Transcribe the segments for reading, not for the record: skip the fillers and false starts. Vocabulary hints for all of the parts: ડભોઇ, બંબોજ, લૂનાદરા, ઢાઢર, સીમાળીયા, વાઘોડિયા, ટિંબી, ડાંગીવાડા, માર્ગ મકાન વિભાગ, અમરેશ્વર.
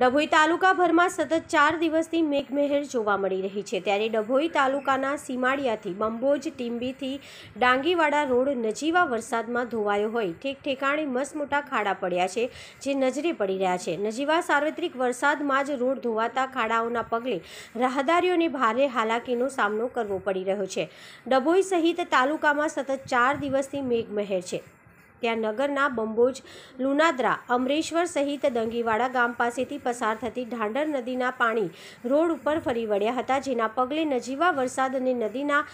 ડભોઇ તાલુકાભરમાં સતત 4 દિવસથી મેઘમહેર જોવા મળી રહી છે, ત્યારે ડભોઇ તાલુકાના સીમાળીયાથી બંબોજ ટિંબીથી ડાંગીવાડા રોડ નજીવા વરસાદમાં ધોવાયો હોય ઠેકઠેકાણે મસમોટા ખાડા પડ્યા છે, જે નજરે પડી રહ્યા છે। નજીવા સાર્વત્રિક વરસાદમાં જ રોડ ધોવાતા ખાડાઓના પગલે રાહદારીઓને ભારે હાલાકીનો સામનો કરવો પડી રહ્યો છે। ડભોઇ સહિત તાલુકામાં સતત 4 દિવસથી મેઘમહેર છે। ત્યાં નગરના બંબોજ, લૂનાદરા, અમરેશ્વર સહિત ડાંગીવાડા ગામ પાસેથી પસાર થતી ઢાઢર નદીના પાણી રોડ ઉપર ફરી વળ્યા હતા, જેના પગલે નજીવા વરસાદ અને નદીના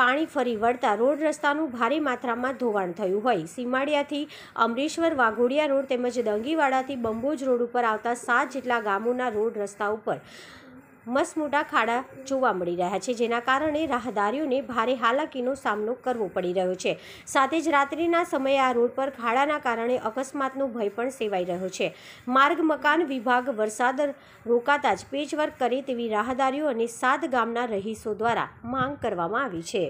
પાણી ફરી વળતા રોડ રસ્તાનું ભારે માત્રામાં ધોવાણ થયું હોય સીમાળીયાથી અમરેશ્વર વાઘોડિયા રોડ તેમજ ડાંગીવાડાથી બંબોજ રોડ ઉપર આવતા 7 જેટલા ગામોના રોડ રસ્તા ઉપર મસમોટા ખાડા જોવા મળી રહ્યા છે, જેના કારણે રાહદારીઓને ભારે હાલાકીનો સામનો કરવો પડી રહ્યો છે। સાથે જ રાત્રિના સમયે આ રોડ પર ખાડાના કારણે અકસ્માતનો ભય પણ સેવાઈ રહ્યો છે। માર્ગ મકાન વિભાગ વરસાદ રોકાતા જ પેચવર્ક કરે તેવી રાહદારીઓ અને 7 ગામના રહીશો દ્વારા માંગ કરવામાં આવી છે।